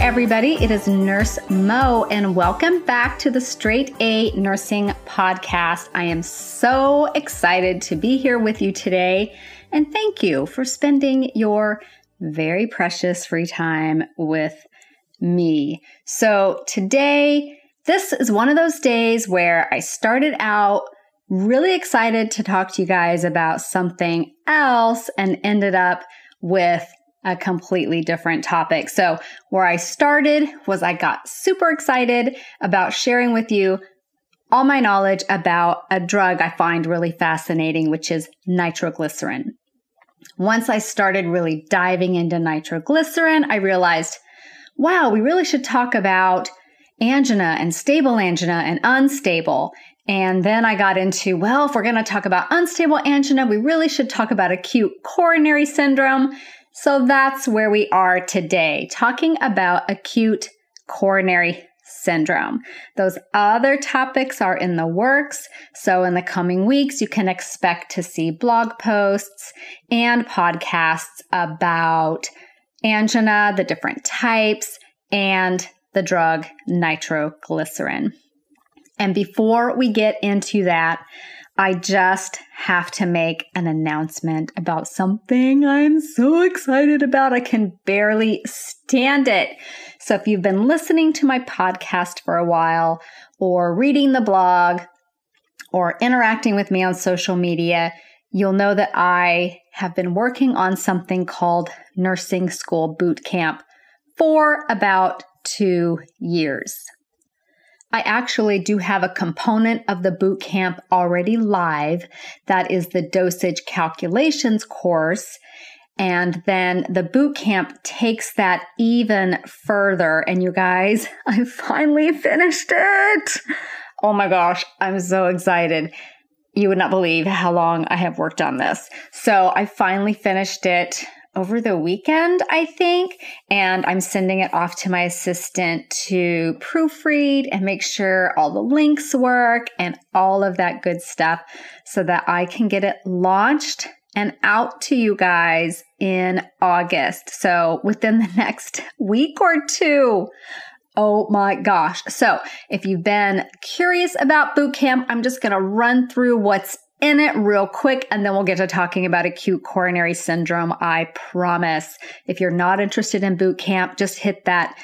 everybody. It is Nurse Mo, and welcome back to the Straight A Nursing podcast. I am so excited to be here with you today, and thank you for spending your very precious free time with me. So today, this is one of those days where I started out really excited to talk to you guys about something else and ended up with a completely different topic. So where I started was I got super excited about sharing with you all my knowledge about a drug I find really fascinating, which is nitroglycerin. Once I started really diving into nitroglycerin, I realized, wow, we really should talk about angina and stable angina and unstable. And then I got into, well, if we're going to talk about unstable angina, we really should talk about acute coronary syndrome. So that's where we are today, talking about acute coronary syndrome. Those other topics are in the works. So in the coming weeks, you can expect to see blog posts and podcasts about angina, the different types, and the drug nitroglycerin. And before we get into that, I just have to make an announcement about something I'm so excited about. I can barely stand it. So if you've been listening to my podcast for a while, or reading the blog, or interacting with me on social media, you'll know that I have been working on something called Nursing School Boot Camp for about 2 years. I actually do have a component of the boot camp already live. That is the dosage calculations course. And then the boot camp takes that even further. And you guys, I finally finished it. Oh my gosh, I'm so excited. You would not believe how long I have worked on this. So I finally finished it over the weekend, I think, and I'm sending it off to my assistant to proofread and make sure all the links work and all of that good stuff so that I can get it launched and out to you guys in August. So within the next week or two. Oh my gosh. So if you've been curious about boot camp, I'm just going to run through what's in it real quick, and then we'll get to talking about acute coronary syndrome, I promise. If you're not interested in boot camp, just hit that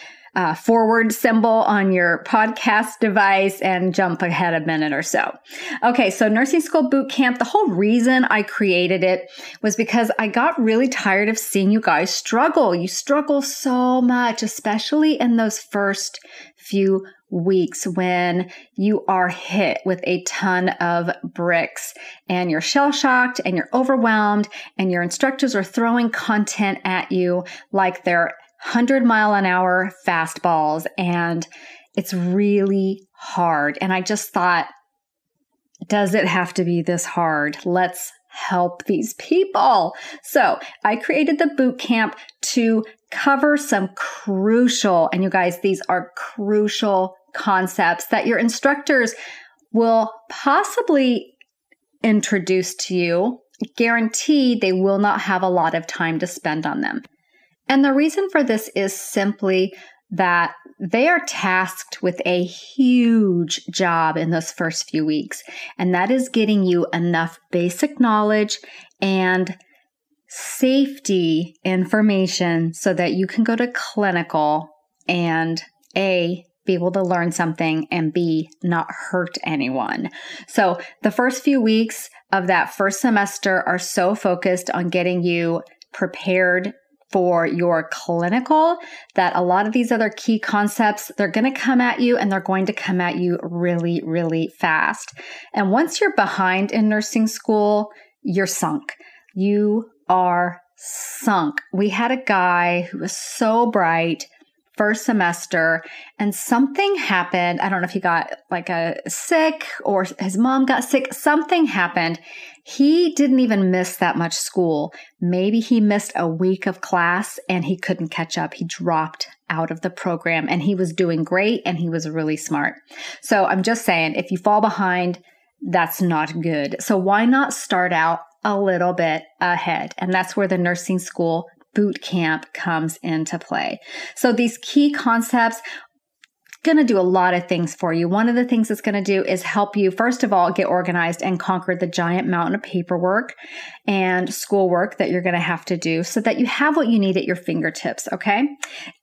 forward symbol on your podcast device and jump ahead a minute or so. Okay, so Nursing School Boot Camp, the whole reason I created it was because I got really tired of seeing you guys struggle. You struggle so much, especially in those first few weeks when you are hit with a ton of bricks and you're shell-shocked and you're overwhelmed and your instructors are throwing content at you like they're 100-mile-an-hour fastballs, and it's really hard. And I just thought, does it have to be this hard? Let's help these people. So I created the boot camp to cover some crucial, and you guys, these are crucial concepts that your instructors will possibly introduce to you. Guaranteed, they will not have a lot of time to spend on them. And the reason for this is simply that they are tasked with a huge job in those first few weeks, and that is getting you enough basic knowledge and safety information so that you can go to clinical and A, be able to learn something, and B, not hurt anyone. So the first few weeks of that first semester are so focused on getting you prepared for your clinical that a lot of these other key concepts, they're going to come at you, and they're going to come at you really, really fast. And once you're behind in nursing school, you're sunk. You are sunk. We had a guy who was so bright first semester, and something happened. I don't know if he got like a sick or his mom got sick. Something happened. He didn't even miss that much school. Maybe he missed a week of class and he couldn't catch up. He dropped out of the program, and he was doing great, and he was really smart. So I'm just saying, if you fall behind, that's not good. So why not start out a little bit ahead? And that's where the nursing school boot camp comes into play. So these key concepts going to do a lot of things for you. One of the things it's going to do is help you, first of all, get organized and conquer the giant mountain of paperwork and schoolwork that you're going to have to do so that you have what you need at your fingertips, okay?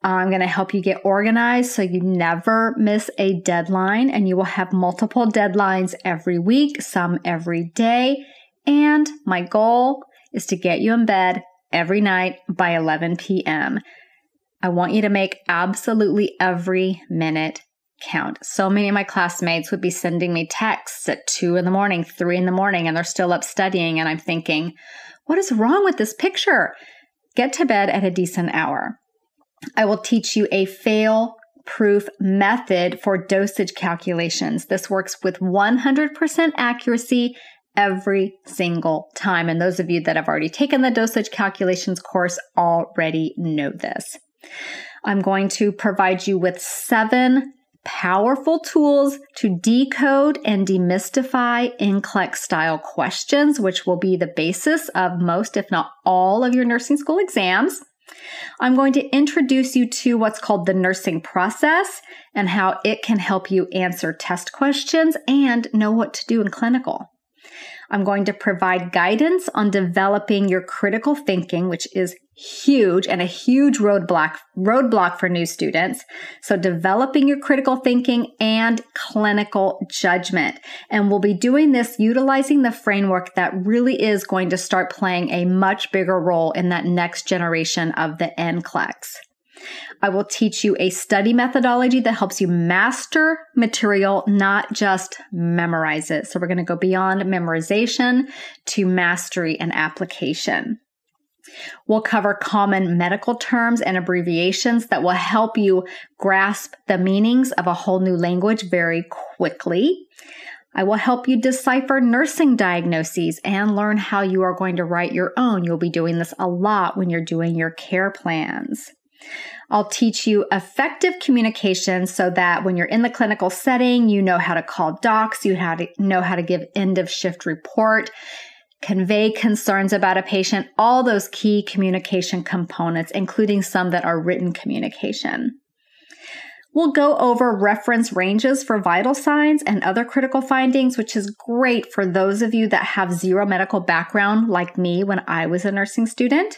I'm going to help you get organized so you never miss a deadline, and you will have multiple deadlines every week, some every day. And my goal is to get you in bed every night by 11 p.m. I want you to make absolutely every minute count. So many of my classmates would be sending me texts at 2 in the morning, 3 in the morning, and they're still up studying. And I'm thinking, what is wrong with this picture? Get to bed at a decent hour. I will teach you a fail-proof method for dosage calculations. This works with 100% accuracy every single time. And those of you that have already taken the dosage calculations course already know this. I'm going to provide you with 7 powerful tools to decode and demystify NCLEX style questions, which will be the basis of most, if not all, of your nursing school exams. I'm going to introduce you to what's called the nursing process and how it can help you answer test questions and know what to do in clinical. I'm going to provide guidance on developing your critical thinking, which is huge and a huge roadblock for new students. So developing your critical thinking and clinical judgment. And we'll be doing this utilizing the framework that really is going to start playing a much bigger role in that next generation of the NCLEX. I will teach you a study methodology that helps you master material, not just memorize it. So we're going to go beyond memorization to mastery and application. We'll cover common medical terms and abbreviations that will help you grasp the meanings of a whole new language very quickly. I will help you decipher nursing diagnoses and learn how you are going to write your own. You'll be doing this a lot when you're doing your care plans. I'll teach you effective communication so that when you're in the clinical setting, you know how to call docs, you know how to give end of shift report, convey concerns about a patient, all those key communication components, including some that are written communication. We'll go over reference ranges for vital signs and other critical findings, which is great for those of you that have zero medical background like me when I was a nursing student.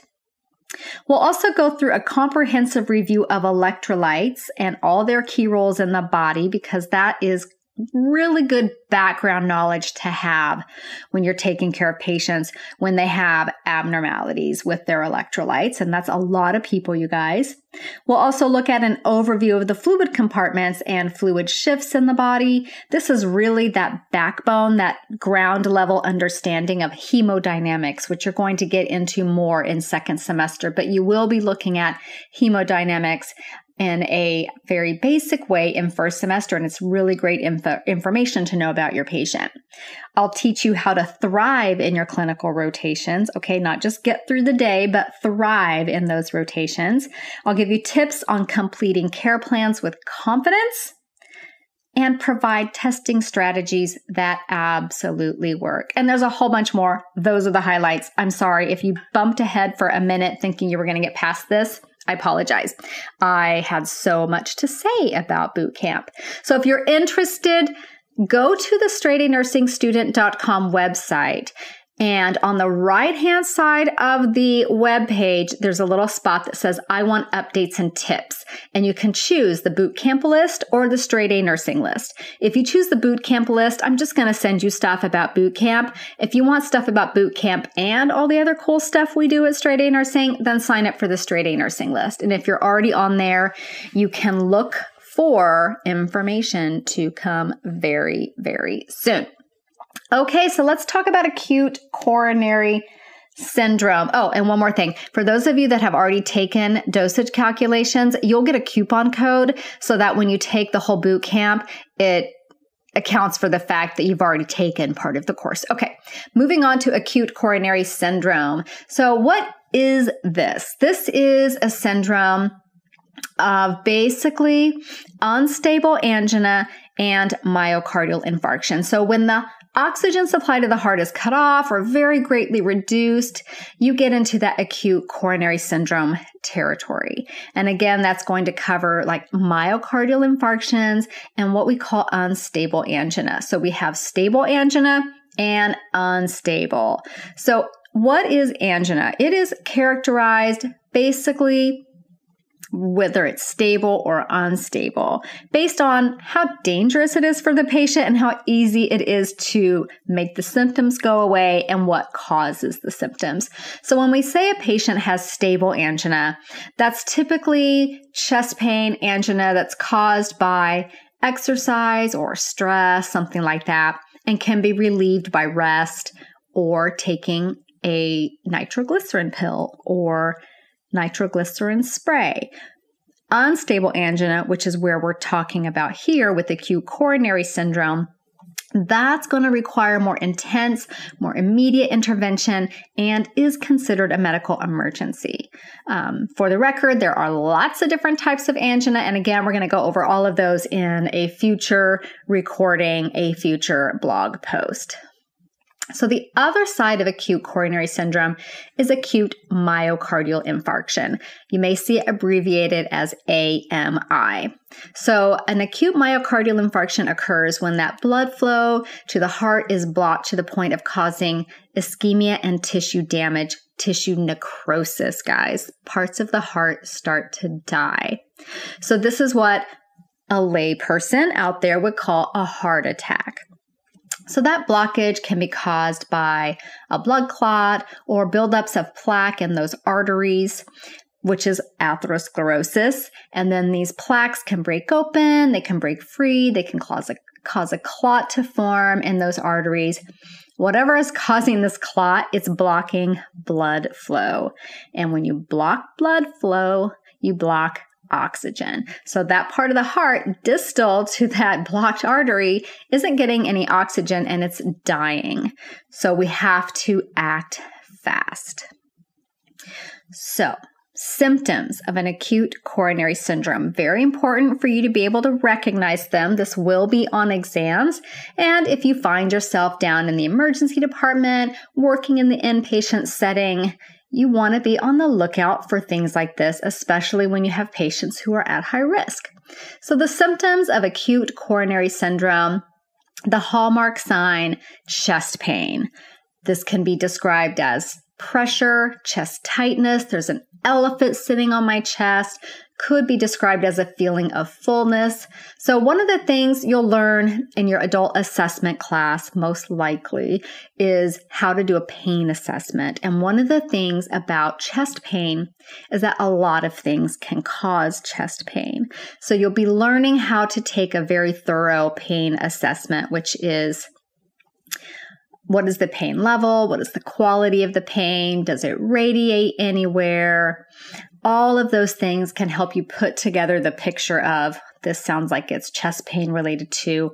We'll also go through a comprehensive review of electrolytes and all their key roles in the body, because that is really good background knowledge to have when you're taking care of patients when they have abnormalities with their electrolytes. And that's a lot of people, you guys. We'll also look at an overview of the fluid compartments and fluid shifts in the body. This is really that backbone, that ground level understanding of hemodynamics, which you're going to get into more in second semester, but you will be looking at hemodynamics in a very basic way in first semester, and it's really great information to know about your patient. I'll teach you how to thrive in your clinical rotations, okay? Not just get through the day, but thrive in those rotations. I'll give you tips on completing care plans with confidence and provide testing strategies that absolutely work. And there's a whole bunch more. Those are the highlights. I'm sorry if you bumped ahead for a minute thinking you were going to get past this. I apologize. I had so much to say about boot camp. So if you're interested, go to the straightanursingstudent.com website. And on the right-hand side of the webpage, there's a little spot that says, I want updates and tips. And you can choose the boot camp list or the straight A nursing list. If you choose the boot camp list, I'm just going to send you stuff about boot camp. If you want stuff about boot camp and all the other cool stuff we do at straight A nursing, then sign up for the straight A nursing list. And if you're already on there, you can look for information to come very, very soon. Okay, so let's talk about acute coronary syndrome. Oh, and one more thing. For those of you that have already taken dosage calculations, you'll get a coupon code so that when you take the whole boot camp, it accounts for the fact that you've already taken part of the course. Okay, moving on to acute coronary syndrome. So what is this? This is a syndrome of basically unstable angina and myocardial infarction. So when the oxygen supply to the heart is cut off or very greatly reduced, you get into that acute coronary syndrome territory. And again, that's going to cover like myocardial infarctions and what we call unstable angina. So we have stable angina and unstable. So what is angina? It is characterized basically whether it's stable or unstable, based on how dangerous it is for the patient and how easy it is to make the symptoms go away and what causes the symptoms. So when we say a patient has stable angina, that's typically chest pain angina that's caused by exercise or stress, something like that, and can be relieved by rest or taking a nitroglycerin pill or nitroglycerin spray. Unstable angina, which is where we're talking about here with acute coronary syndrome, that's going to require more intense, more immediate intervention and is considered a medical emergency. For the record, there are lots of different types of angina. And again, we're going to go over all of those in a future recording, a future blog post. So the other side of acute coronary syndrome is acute myocardial infarction. You may see it abbreviated as AMI. So an acute myocardial infarction occurs when that blood flow to the heart is blocked to the point of causing ischemia and tissue damage, tissue necrosis, guys. Parts of the heart start to die. So this is what a lay person out there would call a heart attack. So that blockage can be caused by a blood clot or buildups of plaque in those arteries, which is atherosclerosis. And then these plaques can break open, they can break free, they can cause a clot to form in those arteries. Whatever is causing this clot, it's blocking blood flow. And when you block blood flow, you block oxygen. So that part of the heart distal to that blocked artery isn't getting any oxygen and it's dying. So we have to act fast. So symptoms of an acute coronary syndrome, very important for you to be able to recognize them. This will be on exams. And if you find yourself down in the emergency department, working in the inpatient setting, you want to be on the lookout for things like this, especially when you have patients who are at high risk. So the symptoms of acute coronary syndrome, the hallmark sign, chest pain. This can be described as pressure, chest tightness. There's an elephant sitting on my chest. Could be described as a feeling of fullness. So one of the things you'll learn in your adult assessment class, most likely, is how to do a pain assessment. And one of the things about chest pain is that a lot of things can cause chest pain. So you'll be learning how to take a very thorough pain assessment, which is what is the pain level? What is the quality of the pain? Does it radiate anywhere? All of those things can help you put together the picture of this sounds like it's chest pain related to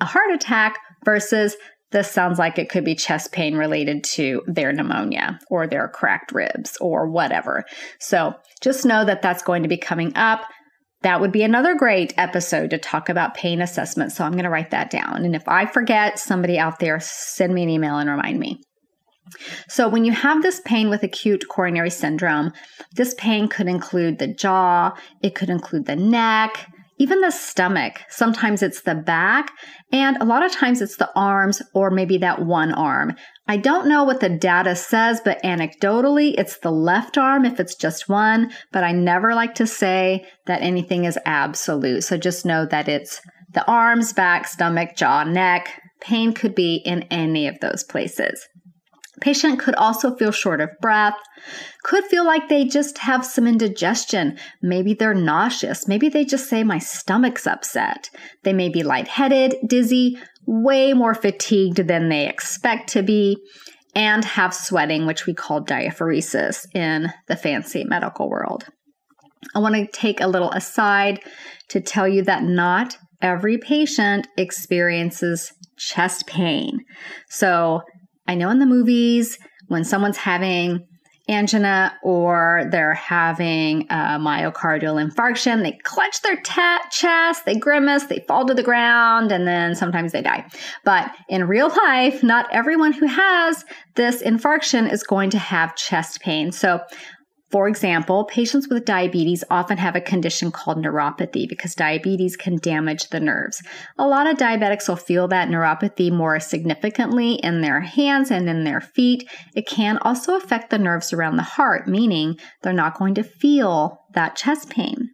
a heart attack versus this sounds like it could be chest pain related to their pneumonia or their cracked ribs or whatever. So just know that that's going to be coming up. That would be another great episode to talk about pain assessment. So I'm going to write that down. And if I forget, somebody out there, send me an email and remind me. So when you have this pain with acute coronary syndrome, this pain could include the jaw, it could include the neck, even the stomach. Sometimes it's the back, and a lot of times it's the arms or maybe that one arm. I don't know what the data says, but anecdotally, it's the left arm if it's just one, but I never like to say that anything is absolute. So just know that it's the arms, back, stomach, jaw, neck. Pain could be in any of those places. Patient could also feel short of breath, could feel like they just have some indigestion. Maybe they're nauseous. Maybe they just say, my stomach's upset. They may be lightheaded, dizzy, way more fatigued than they expect to be, and have sweating, which we call diaphoresis in the fancy medical world. I want to take a little aside to tell you that not every patient experiences chest pain. So I know in the movies, when someone's having angina or they're having a myocardial infarction. They clench their chest, they grimace, they fall to the ground, and then sometimes they die. But in real life, not everyone who has this infarction is going to have chest pain. So, for example, patients with diabetes often have a condition called neuropathy because diabetes can damage the nerves. A lot of diabetics will feel that neuropathy more significantly in their hands and in their feet. It can also affect the nerves around the heart, meaning they're not going to feel that chest pain.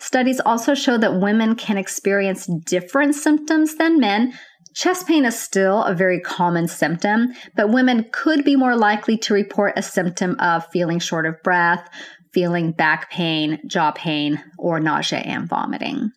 Studies also show that women can experience different symptoms than men. Chest pain is still a very common symptom, but women could be more likely to report a symptom of feeling short of breath, feeling back pain, jaw pain, or nausea and vomiting.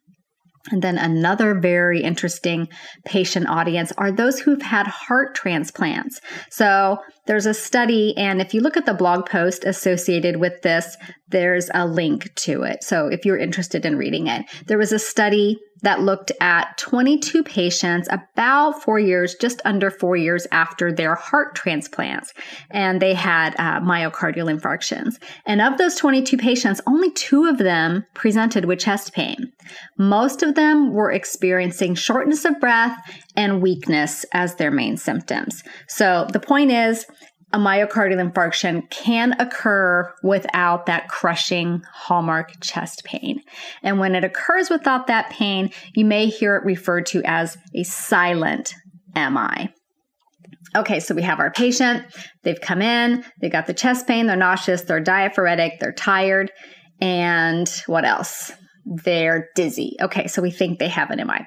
And then another very interesting patient audience are those who've had heart transplants. So there's a study, and if you look at the blog post associated with this, there's a link to it. So if you're interested in reading it, there was a study that looked at 22 patients about 4 years, just under 4 years after their heart transplants, and they had myocardial infarctions. And of those 22 patients, only 2 of them presented with chest pain. Most of them were experiencing shortness of breath and weakness as their main symptoms. So the point is, a myocardial infarction can occur without that crushing hallmark chest pain. And when it occurs without that pain, you may hear it referred to as a silent MI. Okay, so we have our patient. They've come in. They've got the chest pain. They're nauseous. They're diaphoretic. They're tired. And what else? They're dizzy. Okay, so we think they have an MI.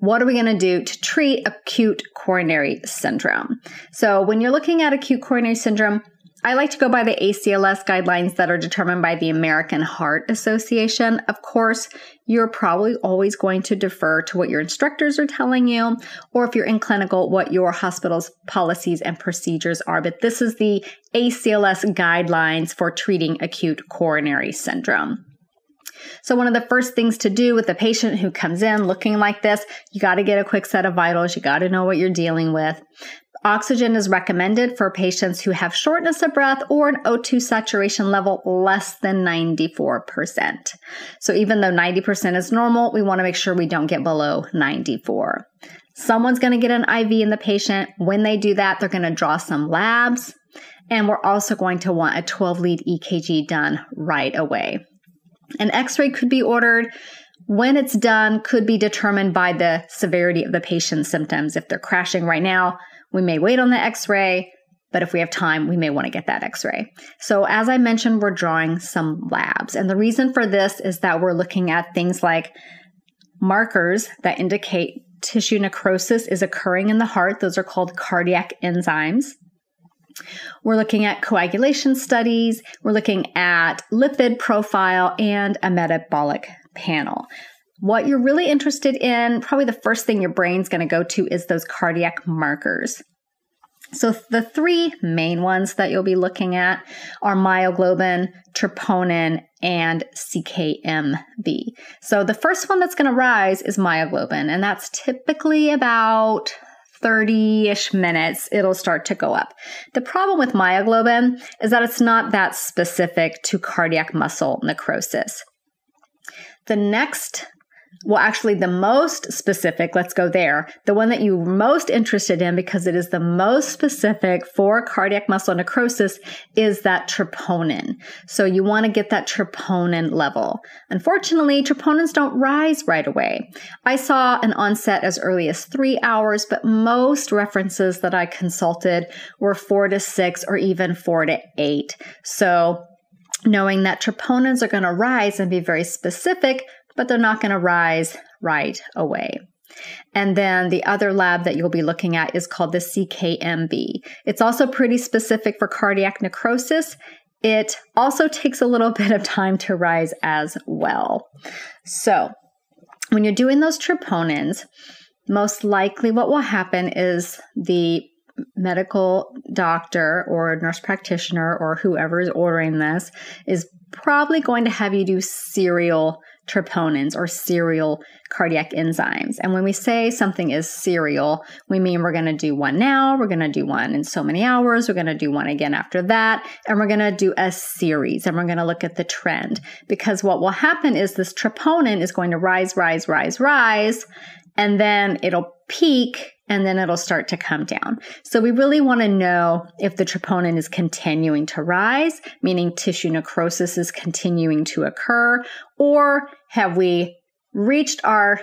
What are we going to do to treat acute coronary syndrome? So when you're looking at acute coronary syndrome, I like to go by the ACLS guidelines that are determined by the American Heart Association. Of course, you're probably always going to defer to what your instructors are telling you, or if you're in clinical, what your hospital's policies and procedures are. But this is the ACLS guidelines for treating acute coronary syndrome. So one of the first things to do with a patient who comes in looking like this, you got to get a quick set of vitals. You got to know what you're dealing with. Oxygen is recommended for patients who have shortness of breath or an O2 saturation level less than 94%. So even though 90% is normal, we want to make sure we don't get below 94. Someone's going to get an IV in the patient. When they do that, they're going to draw some labs. And we're also going to want a 12-lead EKG done right away. An x-ray could be ordered. When it's done, could be determined by the severity of the patient's symptoms. If they're crashing right now, we may wait on the x-ray, but if we have time, we may want to get that x-ray. So as I mentioned, we're drawing some labs. And the reason for this is that we're looking at things like markers that indicate tissue necrosis is occurring in the heart. Those are called cardiac enzymes. We're looking at coagulation studies, we're looking at lipid profile, and a metabolic panel. What you're really interested in, probably the first thing your brain's going to go to is those cardiac markers. So the 3 main ones that you'll be looking at are myoglobin, troponin, and CKMB. So the first one that's going to rise is myoglobin, and that's typically about 30-ish minutes, it'll start to go up. The problem with myoglobin is that it's not that specific to cardiac muscle necrosis. The next, well, actually the most specific, let's go there, the one that you're most interested in because it is the most specific for cardiac muscle necrosis is that troponin. So you want to get that troponin level. Unfortunately, troponins don't rise right away. I saw an onset as early as 3 hours, but most references that I consulted were 4 to 6 or even 4 to 8. So knowing that troponins are going to rise and be very specific, but they're not going to rise right away. And then the other lab that you'll be looking at is called the CKMB. It's also pretty specific for cardiac necrosis. It also takes a little bit of time to rise as well. So when you're doing those troponins, most likely what will happen is the medical doctor or nurse practitioner or whoever is ordering this is probably going to have you do serial troponins or serial cardiac enzymes. And when we say something is serial, we mean we're going to do one now, we're going to do one in so many hours, we're going to do one again after that, and we're going to do a series, and we're going to look at the trend. Because what will happen is this troponin is going to rise, and then it'll peak, and then it'll start to come down. So we really want to know if the troponin is continuing to rise, meaning tissue necrosis is continuing to occur, or have we reached our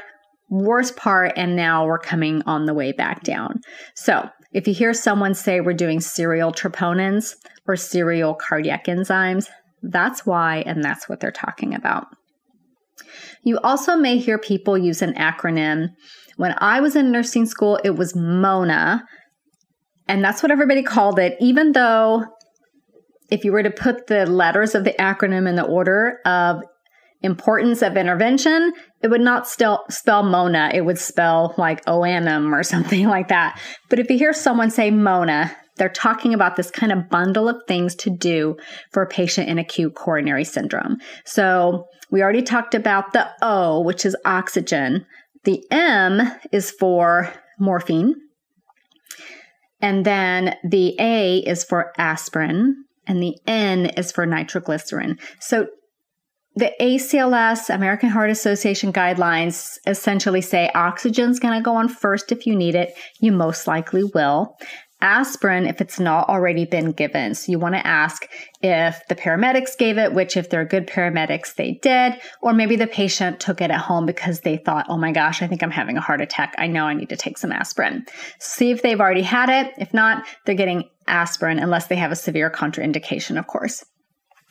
worst part and now we're coming on the way back down. So if you hear someone say we're doing serial troponins or serial cardiac enzymes, that's why, and that's what they're talking about. You also may hear people use an acronym. When I was in nursing school, it was MONA, and that's what everybody called it, even though if you were to put the letters of the acronym in the order of importance of intervention, it would not still spell MONA. It would spell like OANM or something like that. But if you hear someone say MONA, they're talking about this kind of bundle of things to do for a patient in acute coronary syndrome. So we already talked about the O, which is oxygen. The M is for morphine, and then the A is for aspirin, and the N is for nitroglycerin. So the ACLS, American Heart Association guidelines, essentially say oxygen's going to go on first if you need it. You most likely will. Aspirin, if it's not already been given. So you want to ask if the paramedics gave it, which if they're good paramedics, they did, or maybe the patient took it at home because they thought, oh my gosh, I think I'm having a heart attack. I know I need to take some aspirin. See if they've already had it. If not, they're getting aspirin unless they have a severe contraindication, of course.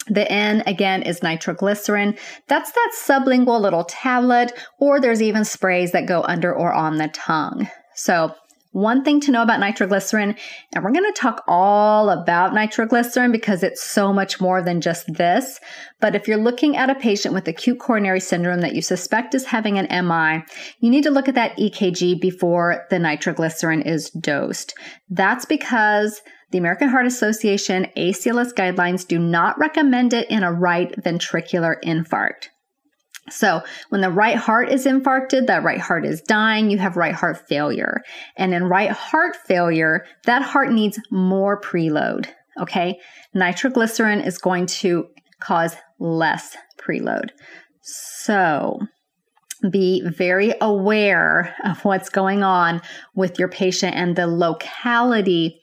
The N, again, is nitroglycerin. That's that sublingual little tablet, or there's even sprays that go under or on the tongue. So one thing to know about nitroglycerin, and we're going to talk all about nitroglycerin because it's so much more than just this, but if you're looking at a patient with acute coronary syndrome that you suspect is having an MI, you need to look at that EKG before the nitroglycerin is dosed. That's because the American Heart Association ACLS guidelines do not recommend it in a right ventricular infarct. So when the right heart is infarcted, that right heart is dying, you have right heart failure. And in right heart failure, that heart needs more preload, okay? Nitroglycerin is going to cause less preload. So be very aware of what's going on with your patient and the locality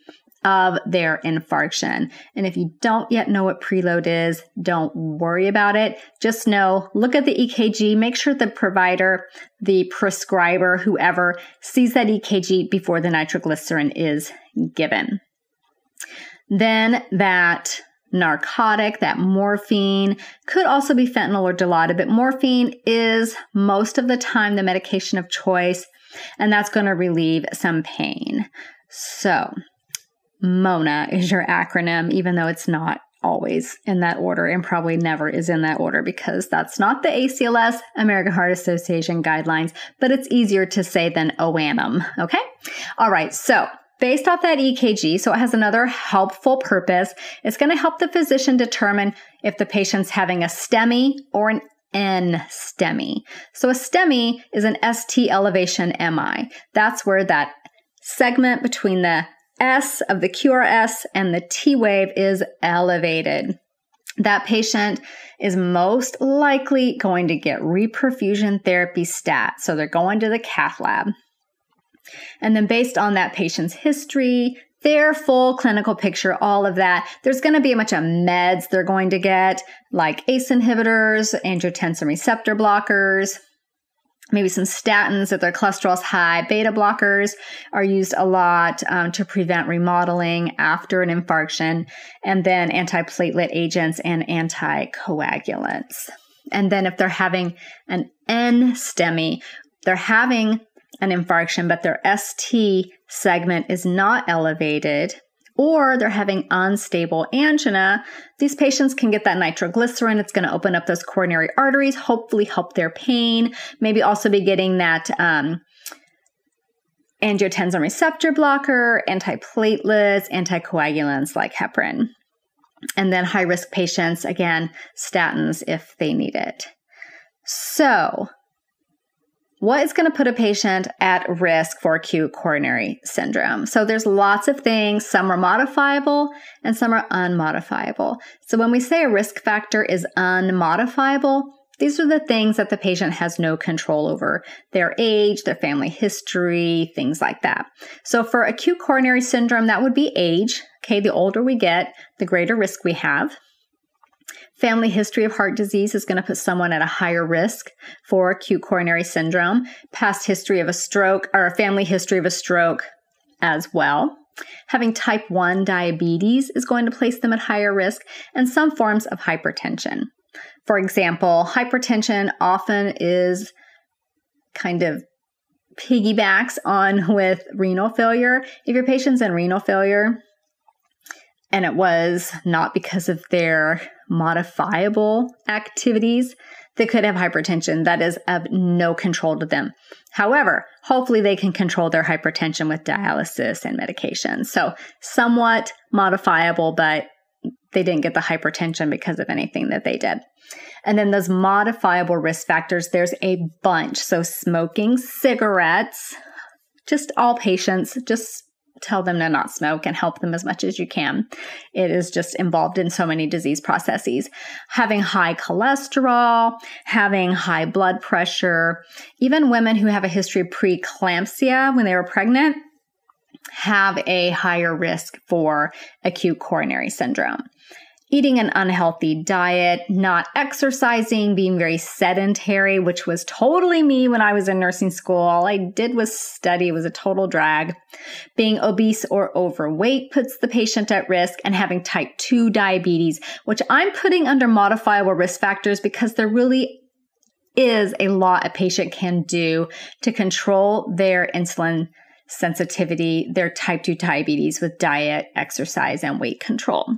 of their infarction. And if you don't yet know what preload is, don't worry about it. Just know, look at the EKG, make sure the provider, the prescriber, whoever sees that EKG before the nitroglycerin is given. Then that narcotic, that morphine, could also be fentanyl or Dilaudid, but morphine is most of the time the medication of choice, and that's going to relieve some pain. So MONA is your acronym, even though it's not always in that order and probably never is in that order because that's not the ACLS, American Heart Association guidelines, but it's easier to say than OANM, okay? All right, so based off that EKG, so it has another helpful purpose. It's going to help the physician determine if the patient's having a STEMI or an NSTEMI. So a STEMI is an ST elevation MI. That's where that segment between the S of the QRS and the T wave is elevated. That patient is most likely going to get reperfusion therapy stat. So they're going to the cath lab. And then based on that patient's history, their full clinical picture, all of that, there's going to be a bunch of meds they're going to get, like ACE inhibitors, angiotensin receptor blockers, maybe some statins if their cholesterol's high. Beta blockers are used a lot to prevent remodeling after an infarction, and then antiplatelet agents and anticoagulants. And then if they're having an NSTEMI, they're having an infarction, but their ST segment is not elevated, or they're having unstable angina, these patients can get that nitroglycerin. It's going to open up those coronary arteries, hopefully help their pain, maybe also be getting that angiotensin receptor blocker, antiplatelets, anticoagulants like heparin. And then high-risk patients, again, statins if they need it. So what is going to put a patient at risk for acute coronary syndrome? So there's lots of things. Some are modifiable and some are unmodifiable. So when we say a risk factor is unmodifiable, these are the things that the patient has no control over, their age, their family history, things like that. So for acute coronary syndrome, that would be age. Okay, the older we get, the greater risk we have. Family history of heart disease is going to put someone at a higher risk for acute coronary syndrome. Past history of a stroke or a family history of a stroke as well. Having type 1 diabetes is going to place them at higher risk, and some forms of hypertension. For example, hypertension often is kind of piggybacks on with renal failure. If your patient's in renal failure and it was not because of their modifiable activities, they could have hypertension that is of no control to them. However, hopefully they can control their hypertension with dialysis and medication. So somewhat modifiable, but they didn't get the hypertension because of anything that they did. And then those modifiable risk factors, there's a bunch. So smoking cigarettes, just all patients, just tell them to not smoke and help them as much as you can. It is just involved in so many disease processes. Having high cholesterol, having high blood pressure, even women who have a history of preeclampsia when they were pregnant have a higher risk for acute coronary syndrome. Eating an unhealthy diet, not exercising, being very sedentary, which was totally me when I was in nursing school. All I did was study. It was a total drag. Being obese or overweight puts the patient at risk, and having type 2 diabetes, which I'm putting under modifiable risk factors because there really is a lot a patient can do to control their insulin sensitivity, their type 2 diabetes with diet, exercise, and weight control.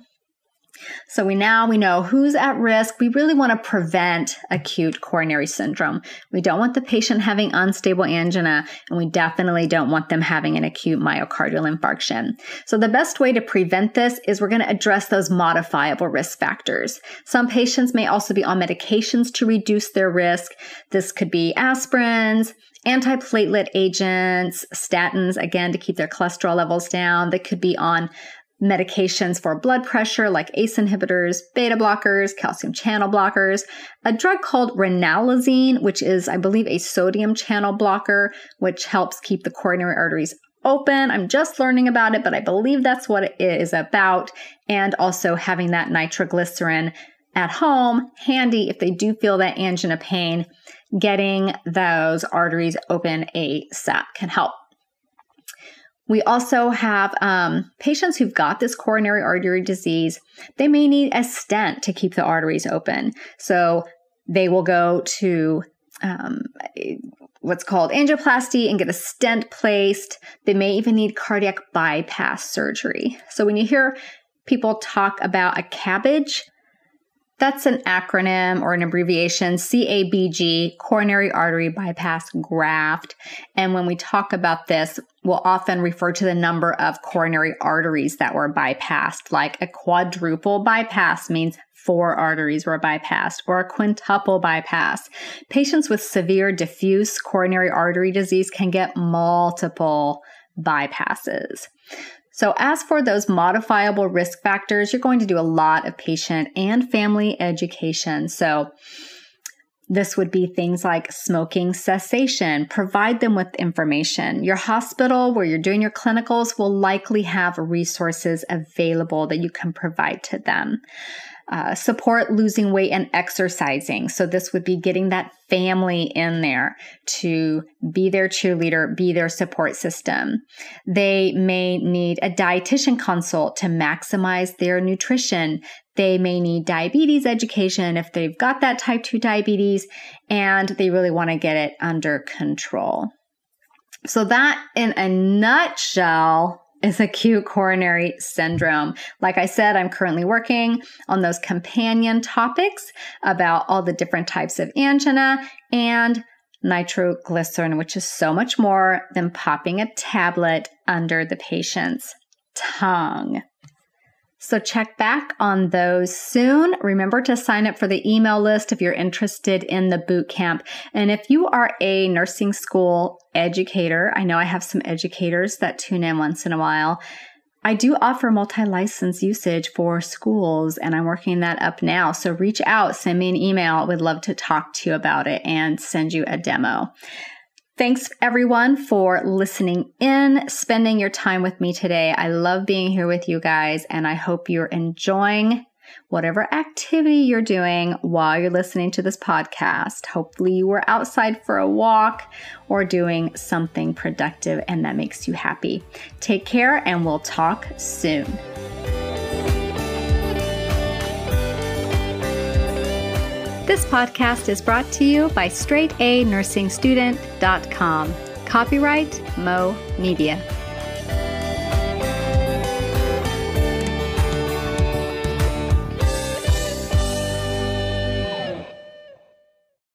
So we know who's at risk. We really want to prevent acute coronary syndrome. We don't want the patient having unstable angina, and we definitely don't want them having an acute myocardial infarction. So the best way to prevent this is we're going to address those modifiable risk factors. Some patients may also be on medications to reduce their risk. This could be aspirins, antiplatelet agents, statins, again, to keep their cholesterol levels down. They could be on medications for blood pressure like ACE inhibitors, beta blockers, calcium channel blockers, a drug called ranelazine, which is, I believe, a sodium channel blocker, which helps keep the coronary arteries open. I'm just learning about it, but I believe that's what it is about. And also having that nitroglycerin at home, handy if they do feel that angina pain, getting those arteries open ASAP can help. We also have patients who've got this coronary artery disease. They may need a stent to keep the arteries open. So they will go to what's called angioplasty and get a stent placed. They may even need cardiac bypass surgery. So when you hear people talk about a CABG, that's an acronym or an abbreviation, CABG, coronary artery bypass graft. And when we talk about this, we'll often refer to the number of coronary arteries that were bypassed, like a quadruple bypass means 4 arteries were bypassed, or a quintuple bypass. Patients with severe diffuse coronary artery disease can get multiple bypasses. So as for those modifiable risk factors, you're going to do a lot of patient and family education. So this would be things like smoking cessation. Provide them with information. Your hospital where you're doing your clinicals will likely have resources available that you can provide to them. Support losing weight and exercising. So this would be getting that family in there to be their cheerleader, be their support system. They may need a dietitian consult to maximize their nutrition. They may need diabetes education if they've got that type 2 diabetes and they really want to get it under control. So that, in a nutshell, is acute coronary syndrome. Like I said, I'm currently working on those companion topics about all the different types of angina and nitroglycerin, which is so much more than popping a tablet under the patient's tongue. So check back on those soon. Remember to sign up for the email list if you're interested in the boot camp. And if you are a nursing school educator, I know I have some educators that tune in once in a while. I do offer multi-license usage for schools, and I'm working that up now. So reach out, send me an email. We'd love to talk to you about it and send you a demo. Thanks everyone for listening in, spending your time with me today. I love being here with you guys, and I hope you're enjoying whatever activity you're doing while you're listening to this podcast. Hopefully you were outside for a walk or doing something productive and that makes you happy. Take care, and we'll talk soon. This podcast is brought to you by straightanursingstudent.com. Copyright Mo Media.